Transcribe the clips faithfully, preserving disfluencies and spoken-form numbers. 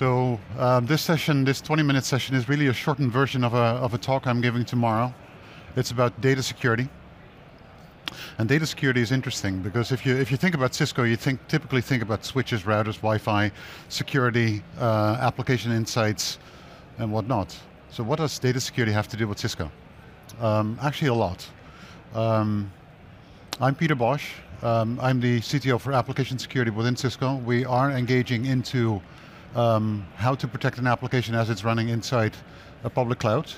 So um, this session, this twenty minute session is really a shortened version of a, of a talk I'm giving tomorrow. It's about data security. And data security is interesting because if you, if you think about Cisco, you think, typically think about switches, routers, Wi-Fi, security, uh, application insights, and whatnot. So what does data security have to do with Cisco? Um, actually a lot. Um, I'm Peter Bosch. Um, I'm the C T O for application security within Cisco. We are engaging into um, how to protect an application as it's running inside a public cloud.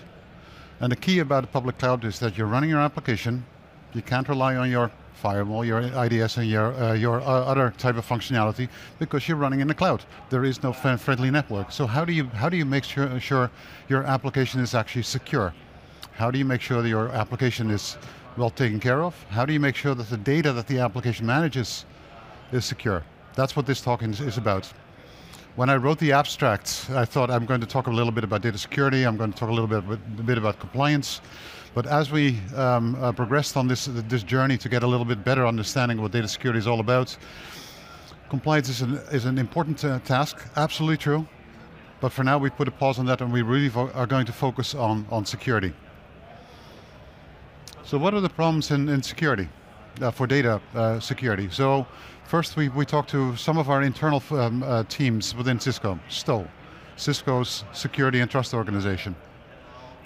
And the key about a public cloud is that you're running your application, you can't rely on your firewall, your I D S, and your, uh, your uh, other type of functionality because you're running in the cloud. There is no friendly network. So how do you, how do you make sure, sure your application is actually secure? How do you make sure that your application is well taken care of? How do you make sure that the data that the application manages is secure? That's what this talk is, is about. When I wrote the abstract, I thought I'm going to talk a little bit about data security, I'm going to talk a little bit, a bit about compliance, but as we um, uh, progressed on this, this journey to get a little bit better understanding of what data security is all about, compliance is an, is an important uh, task, absolutely true, but for now we put a pause on that and we really are going to focus on, on security. So what are the problems in, in security, uh, for data uh, security? So first we, we talked to some of our internal um, uh, teams within Cisco, S T O, Cisco's Security and Trust Organization.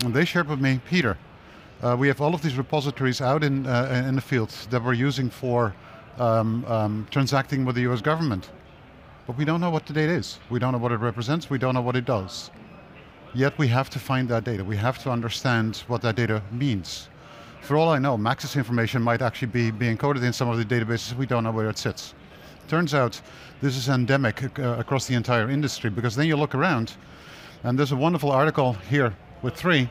And they shared with me, Peter, uh, we have all of these repositories out in, uh, in the field that we're using for um, um, transacting with the U S government. But we don't know what the data is. We don't know what it represents, we don't know what it does. Yet we have to find that data. We have to understand what that data means. For all I know, access information might actually be, be encoded in some of the databases, we don't know where it sits. Turns out, this is endemic uh, across the entire industry, because then you look around, and there's a wonderful article here with three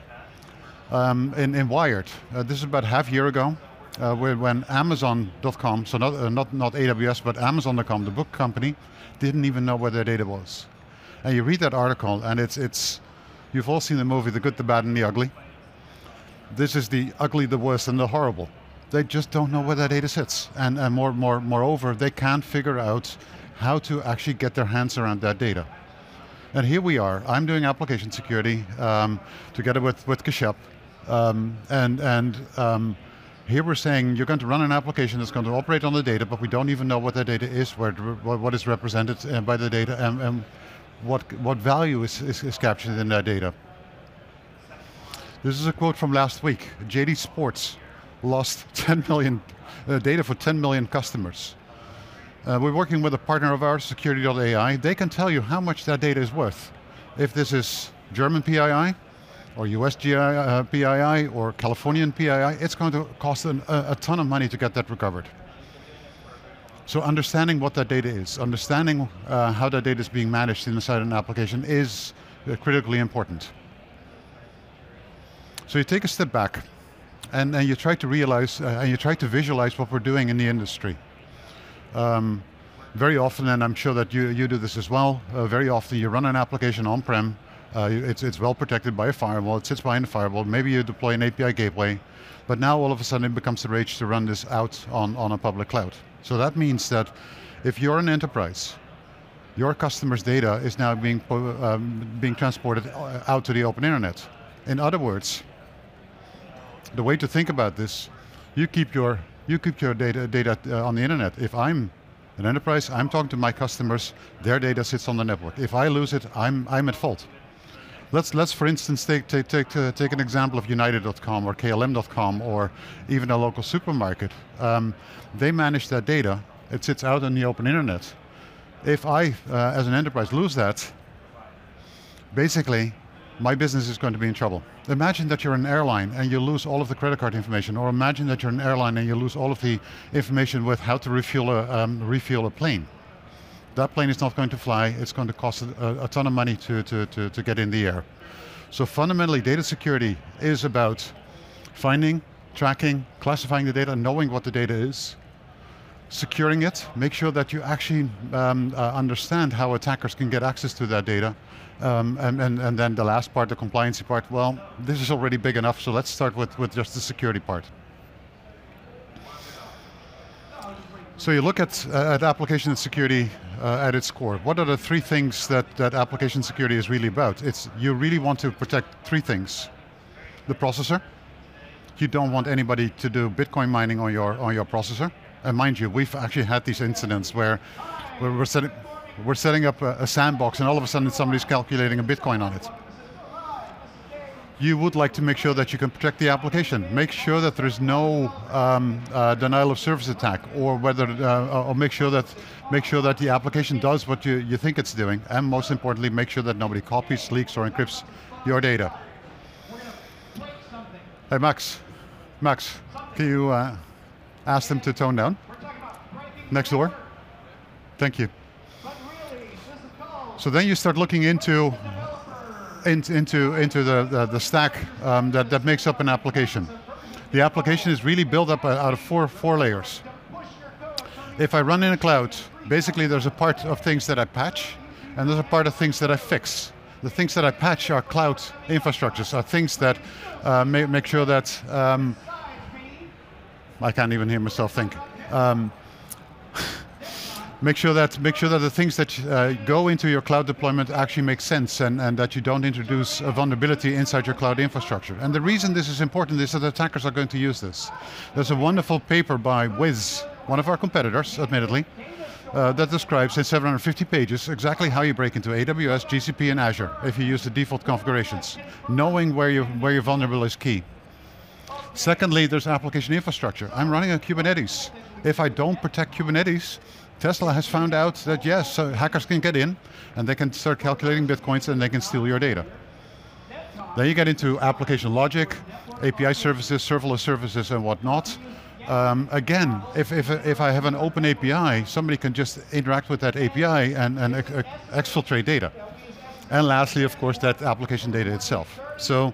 um, in, in Wired. Uh, this is about half a year ago, uh, when Amazon dot com, so not, uh, not, not A W S, but Amazon dot com, the book company, didn't even know where their data was. And you read that article, and it's, it's you've all seen the movie, The Good, the Bad, and the Ugly. This is the ugly, the worst, and the horrible. They just don't know where that data sits. And, and more, more, moreover, they can't figure out how to actually get their hands around that data. And here we are. I'm doing application security um, together with, with Kashyap. Um, and and um, here we're saying you're going to run an application that's going to operate on the data, but we don't even know what that data is, where, what is represented by the data, and, and what, what value is, is, is captured in that data. This is a quote from last week. J D Sports lost ten million, uh, data for ten million customers. Uh, we're working with a partner of ours, security dot A I. They can tell you how much that data is worth. If this is German P I I, or U S uh, P I I, or Californian P I I, it's going to cost an, a, a ton of money to get that recovered. So understanding what that data is, understanding uh, how that data is being managed inside an application is uh, critically important. So you take a step back, and, and you try to realize, uh, and you try to visualize what we're doing in the industry. Um, very often, and I'm sure that you, you do this as well, uh, very often you run an application on-prem, uh, it's, it's well protected by a firewall, it sits behind a firewall, maybe you deploy an A P I gateway, but now all of a sudden it becomes the rage to run this out on, on a public cloud. So that means that if you're an enterprise, your customers' data is now being, um, being transported out to the open internet. In other words, the way to think about this, you keep your, you keep your data, data uh, on the internet. If I'm an enterprise, I'm talking to my customers, their data sits on the network. If I lose it, I'm, I'm at fault. Let's, let's for instance, take, take, take, uh, take an example of United dot com or K L M dot com or even a local supermarket. Um, they manage that data, it sits out on the open internet. If I, uh, as an enterprise, lose that, basically, my business is going to be in trouble. Imagine that you're an airline and you lose all of the credit card information, or imagine that you're an airline and you lose all of the information with how to refuel a, um, refuel a plane. That plane is not going to fly, it's going to cost a, a ton of money to, to, to, to get in the air. So fundamentally, data security is about finding, tracking, classifying the data, knowing what the data is, securing it, make sure that you actually um, uh, understand how attackers can get access to that data, um, and, and, and then the last part, the compliance part, well, this is already big enough, so let's start with, with just the security part. So you look at, uh, at application security uh, at its core. What are the three things that, that application security is really about? It's, you really want to protect three things. The processor. You don't want anybody to do Bitcoin mining on your, on your processor. And mind you, we've actually had these incidents where we're, we're, setting, we're setting up a, a sandbox and all of a sudden somebody's calculating a Bitcoin on it. You would like to make sure that you can protect the application. Make sure that there is no um, uh, denial of service attack, or whether, uh, or make sure that make sure that the application does what you, you think it's doing, and most importantly, make sure that nobody copies, leaks, or encrypts your data. Hey, Max, Max, can you uh, ask them to tone down? Next door. Thank you. So then you start looking into. Into, into the, the, the stack um, that, that makes up an application. The application is really built up out of four, four layers. If I run in a cloud, basically there's a part of things that I patch, and there's a part of things that I fix. The things that I patch are cloud infrastructures, are things that uh, make, make sure that, um, I can't even hear myself think. Um, Make sure that make sure that the things that uh, go into your cloud deployment actually make sense, and, and that you don't introduce a vulnerability inside your cloud infrastructure. And the reason this is important is that attackers are going to use this. There's a wonderful paper by Wiz, one of our competitors, admittedly, uh, that describes in seven hundred fifty pages exactly how you break into A W S, G C P, and Azure if you use the default configurations. Knowing where you where you're vulnerable is key. Secondly, there's application infrastructure. I'm running on Kubernetes. If I don't protect Kubernetes, Tesla has found out that yes, so hackers can get in and they can start calculating bitcoins and they can steal your data. Then you get into application logic, A P I services, serverless services and whatnot. Um, again, if, if, if I have an open A P I, somebody can just interact with that A P I and, and ex exfiltrate data. And lastly, of course, that application data itself. So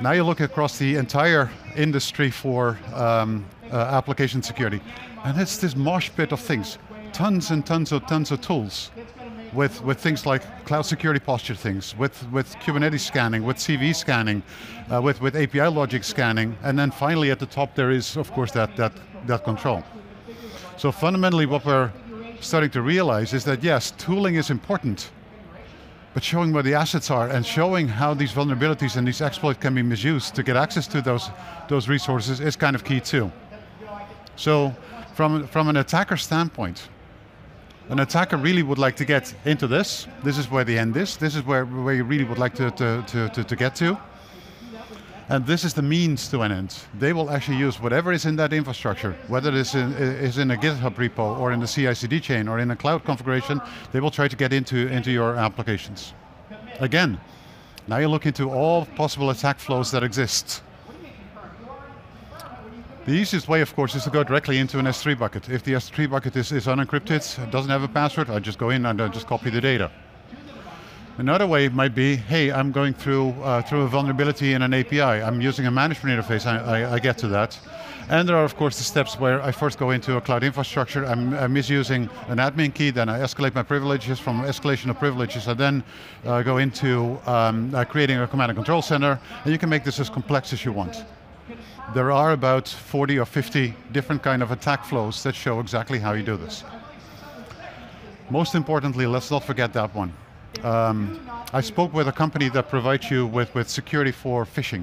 now you look across the entire industry for um, uh, application security. And it's this mosh pit of things, tons and tons of tons of tools, with with things like cloud security posture things, with with Kubernetes scanning, with C V E scanning, uh, with with A P I logic scanning, and then finally at the top there is of course that that that control. So fundamentally, what we're starting to realize is that yes, tooling is important, but showing where the assets are and showing how these vulnerabilities and these exploits can be misused to get access to those those resources is kind of key too. So. From, from an attacker standpoint, an attacker really would like to get into this. This is where the end is. This is where, where you really would like to, to, to, to, to get to. And this is the means to an end. They will actually use whatever is in that infrastructure, whether it is in, is in a GitHub repo or in the C I C D chain or in a cloud configuration, they will try to get into, into your applications. Again, now you look into all possible attack flows that exist. The easiest way, of course, is to go directly into an S three bucket. If the S three bucket is, is unencrypted, doesn't have a password, I just go in and I just copy the data. Another way might be, hey, I'm going through, uh, through a vulnerability in an A P I. I'm using a management interface, I, I, I get to that. And there are, of course, the steps where I first go into a cloud infrastructure, I'm, I'm misusing an admin key, then I escalate my privileges. From escalation of privileges, I then uh, go into um, uh, creating a command and control center, and you can make this as complex as you want. There are about forty or fifty different kind of attack flows that show exactly how you do this. Most importantly, let's not forget that one. Um, I spoke with a company that provides you with, with security for phishing.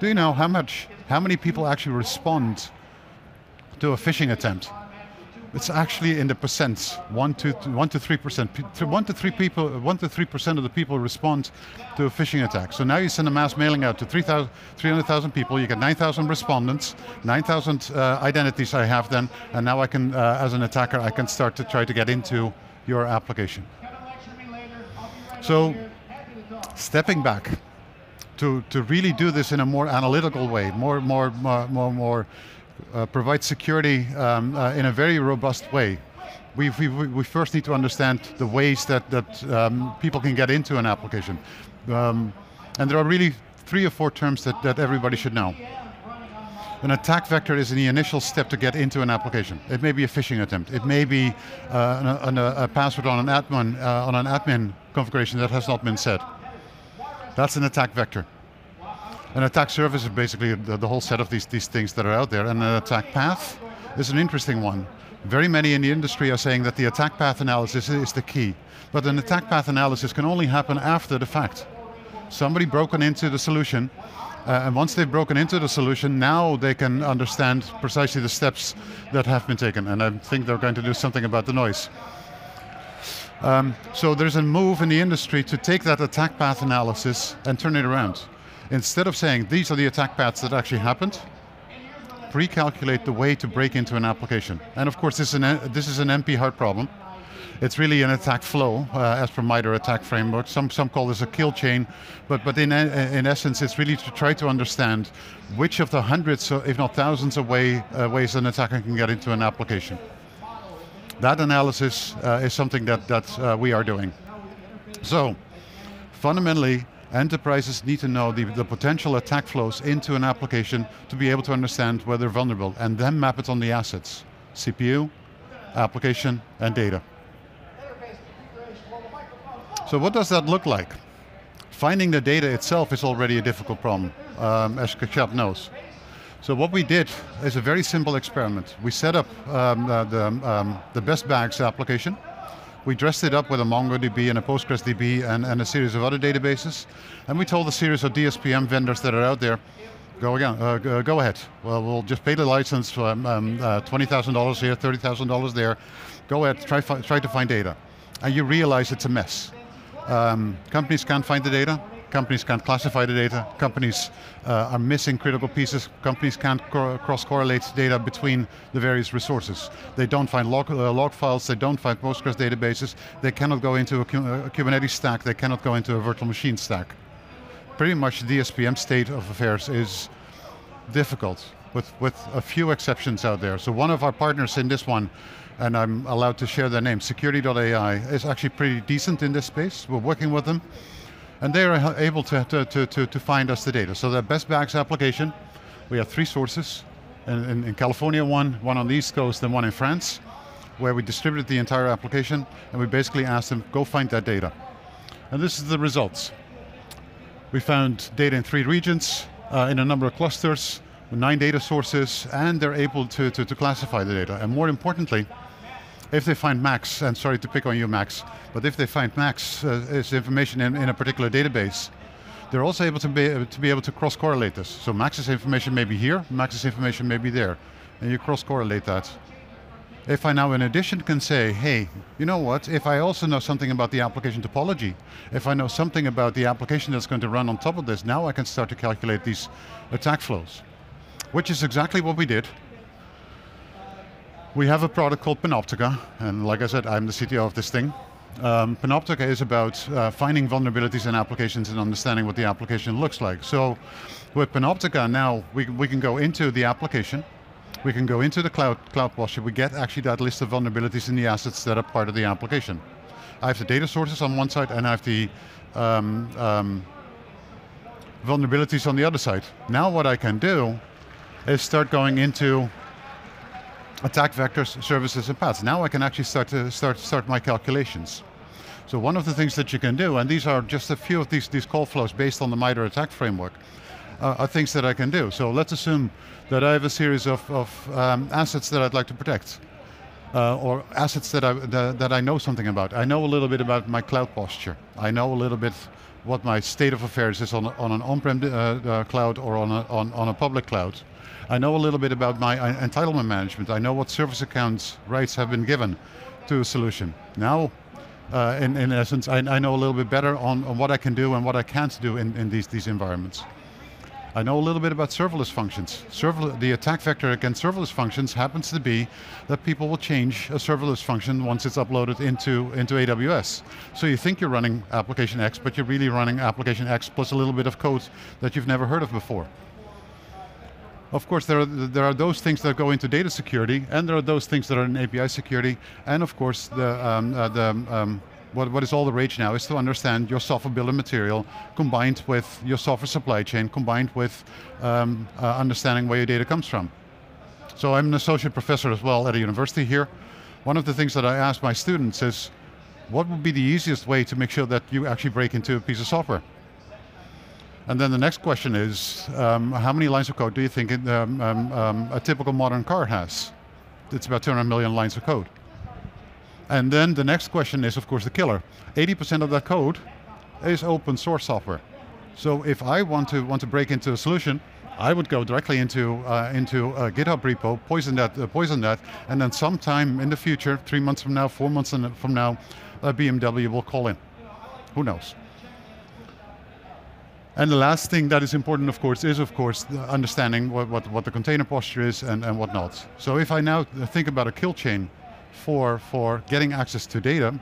Do you know how much, how many people actually respond to a phishing attempt? It's actually in the percents, one to one to three percent. One to three people, one to three percent of the people respond to a phishing attack. So now you send a mass mailing out to three hundred thousand people. You get nine thousand respondents, nine thousand uh, identities I have then, and now I can, uh, as an attacker, I can start to try to get into your application. So, stepping back, to to really do this in a more analytical way, more more more more more. Uh, provide security um, uh, in a very robust way. We, we, we first need to understand the ways that, that um, people can get into an application. Um, and there are really three or four terms that, that everybody should know. An attack vector is the initial step to get into an application. It may be a phishing attempt. It may be uh, an, an, a password on an, admin, uh, on an admin configuration that has not been set. That's an attack vector. An attack service is basically the, the whole set of these, these things that are out there, and an attack path is an interesting one. Very many in the industry are saying that the attack path analysis is the key, but an attack path analysis can only happen after the fact. Somebody broken into the solution, uh, and once they've broken into the solution, now they can understand precisely the steps that have been taken, and I think they're going to do something about the noise. Um, so there's a move in the industry to take that attack path analysis and turn it around. Instead of saying, these are the attack paths that actually happened, pre-calculate the way to break into an application. And of course, this is an, this is an M P hard problem. It's really an attack flow, uh, as per MITRE ATT&CK framework. Some, some call this a kill chain, but, but in, in essence, it's really to try to understand which of the hundreds, if not thousands of way, uh, ways an attacker can get into an application. That analysis uh, is something that, that uh, we are doing. So, fundamentally, enterprises need to know the, the potential attack flows into an application to be able to understand where they're vulnerable and then map it on the assets. C P U, application, and data. So what does that look like? Finding the data itself is already a difficult problem, um, as Kashyap knows. So what we did is a very simple experiment. We set up um, uh, the, um, the Best Bags application. We dressed it up with a MongoDB and a Postgres D B and, and a series of other databases. And we told a series of D S P M vendors that are out there, go, again, uh, go ahead. Well, we'll just pay the license, for um, um, uh, twenty thousand dollars here, thirty thousand dollars there. Go ahead, try, try to find data. And you realize it's a mess. Um, companies can't find the data. Companies can't classify the data, companies uh, are missing critical pieces, companies can't co cross-correlate data between the various resources. They don't find log, uh, log files, they don't find Postgres databases, they cannot go into a, a Kubernetes stack, they cannot go into a virtual machine stack. Pretty much the D S P M state of affairs is difficult, with, with a few exceptions out there. So one of our partners in this one, and I'm allowed to share their name, security dot A I, is actually pretty decent in this space. We're working with them. And they are able to, to, to, to find us the data. So the Best Bags application, we have three sources. In, in, in California one, one on the East Coast, and one in France, where we distributed the entire application, and we basically asked them, go find that data. And this is the results. We found data in three regions, uh, in a number of clusters, with nine data sources, and they're able to, to, to classify the data. And more importantly, if they find Max, and sorry to pick on you, Max, but if they find Max uh, is information in, in a particular database, they're also able to be, uh, to be able to cross-correlate this. So Max's information may be here, Max's information may be there, and you cross-correlate that. If I now, in addition, can say, hey, you know what, if I also know something about the application topology, if I know something about the application that's going to run on top of this, now I can start to calculate these attack flows, which is exactly what we did. We have a product called Panoptica, and like I said, I'm the C T O of this thing. Um, Panoptica is about uh, finding vulnerabilities in applications and understanding what the application looks like. So with Panoptica now, we, we can go into the application, we can go into the cloud, cloud posture, we get actually that list of vulnerabilities in the assets that are part of the application. I have the data sources on one side, and I have the um, um, vulnerabilities on the other side. Now what I can do is start going into attack vectors, services, and paths. Now I can actually start to start, start my calculations. So one of the things that you can do, and these are just a few of these, these call flows based on the MITRE ATT&CK framework, uh, are things that I can do. So let's assume that I have a series of, of um, assets that I'd like to protect, uh, or assets that I, that, that I know something about. I know a little bit about my cloud posture. I know a little bit what my state of affairs is on, on an on-prem uh, uh, cloud or on a, on, on a public cloud. I know a little bit about my entitlement management. I know what service accounts rights have been given to a solution. Now, uh, in, in essence, I, I know a little bit better on, on what I can do and what I can't do in, in these, these environments. I know a little bit about serverless functions. Serverless, the attack vector against serverless functions happens to be that people will change a serverless function once it's uploaded into, into A W S. So you think you're running application X, but you're really running application X plus a little bit of code that you've never heard of before. Of course, there are, there are those things that go into data security, and there are those things that are in A P I security, and of course, the, um, uh, the, um, what, what is all the rage now is to understand your software bill of material combined with your software supply chain, combined with um, uh, understanding where your data comes from. So I'm an associate professor as well at a university here. One of the things that I ask my students is, what would be the easiest way to make sure that you actually break into a piece of software? And then the next question is, um, how many lines of code do you think it, um, um, um, a typical modern car has? it's about two hundred million lines of code. And then the next question is, of course, the killer. eighty percent of that code is open source software. So if I want to want to break into a solution, I would go directly into uh, into a GitHub repo, poison that, uh, poison that, and then sometime in the future, three months from now, four months from now, uh, B M W will call in. Who knows? And the last thing that is important, of course, is of course the understanding what, what, what the container posture is and, and what not. So if I now think about a kill chain for, for getting access to data,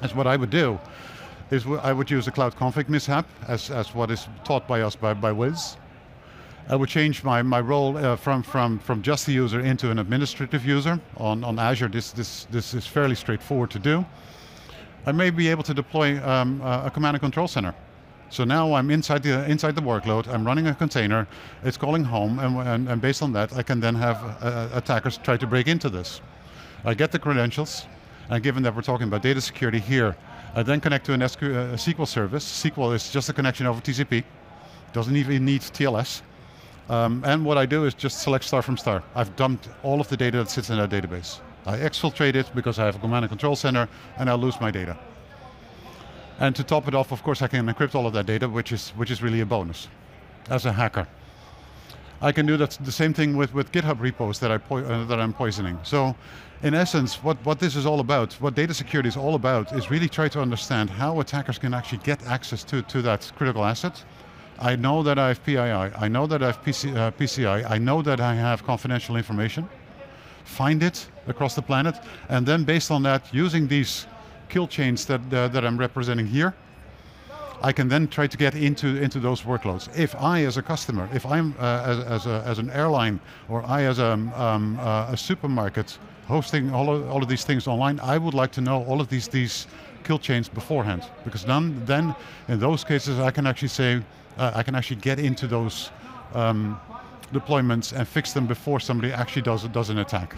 that's what I would do. Is I would use a cloud config mishap as, as what is taught by us by, by Wiz. I would change my, my role uh, from, from, from just the user into an administrative user on, on Azure. This, this, this is fairly straightforward to do. I may be able to deploy um, a command and control center. So now I'm inside the, inside the workload, I'm running a container, it's calling home, and, and, and based on that, I can then have uh, attackers try to break into this. I get the credentials, and given that we're talking about data security here, I then connect to an S Q L service. S Q L is just a connection over T C P. Doesn't even need T L S. Um, and what I do is just select star from star. I've dumped all of the data that sits in that database. I exfiltrate it because I have a command and control center, and I lose my data. And to top it off, of course, I can encrypt all of that data, which is, which is really a bonus as a hacker. I can do that, the same thing with, with GitHub repos that, I po uh, that I'm poisoning. So in essence, what, what this is all about, what data security is all about, is really try to understand how attackers can actually get access to, to that critical asset. I know that I have P I I, I know that I have P C, uh, P C I, I know that I have confidential information. Find it across the planet, and then based on that, using these kill chains that, uh, that I'm representing here, I can then try to get into, into those workloads. If I, as a customer, if I'm uh, as, as, a, as an airline, or I as a, um, uh, a supermarket, hosting all of, all of these things online, I would like to know all of these, these kill chains beforehand. Because then, then, in those cases, I can actually say, uh, I can actually get into those um, deployments and fix them before somebody actually does, does an attack.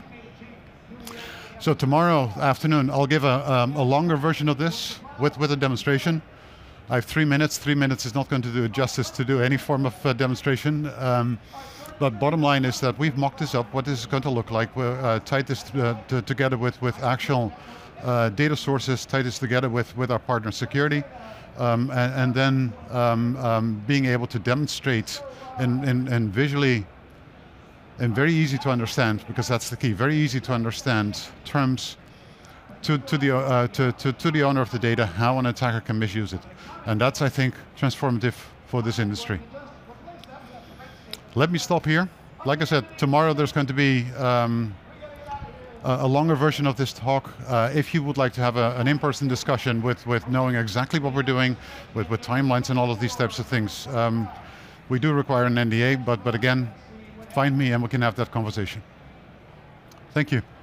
So tomorrow afternoon, I'll give a, um, a longer version of this with, with a demonstration. I have three minutes. Three minutes is not going to do it justice to do any form of uh, demonstration. Um, but bottom line is that we've mocked this up, what this is going to look like. We're uh, tied this uh, together with, with actual uh, data sources, tied this together with, with our partner security, um, and, and then um, um, being able to demonstrate and, and, and visually, and very easy to understand, because that's the key, very easy to understand terms To, to, the, uh, to, to, to the owner of the data, how an attacker can misuse it. And that's, I think, transformative for this industry. Let me stop here. Like I said, tomorrow there's going to be um, a, a longer version of this talk. Uh, if you would like to have a, an in-person discussion with, with knowing exactly what we're doing, with, with timelines and all of these types of things, um, we do require an N D A, but, but again, find me and we can have that conversation. Thank you.